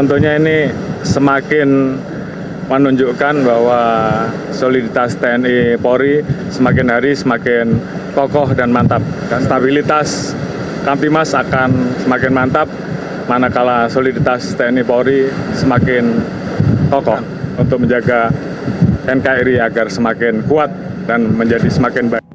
tentunya ini semakin menunjukkan bahwa soliditas TNI Polri semakin hari semakin kokoh dan mantap. Dan stabilitas Kamtibmas akan semakin mantap, manakala soliditas TNI Polri semakin kokoh untuk menjaga NKRI agar semakin kuat dan menjadi semakin baik.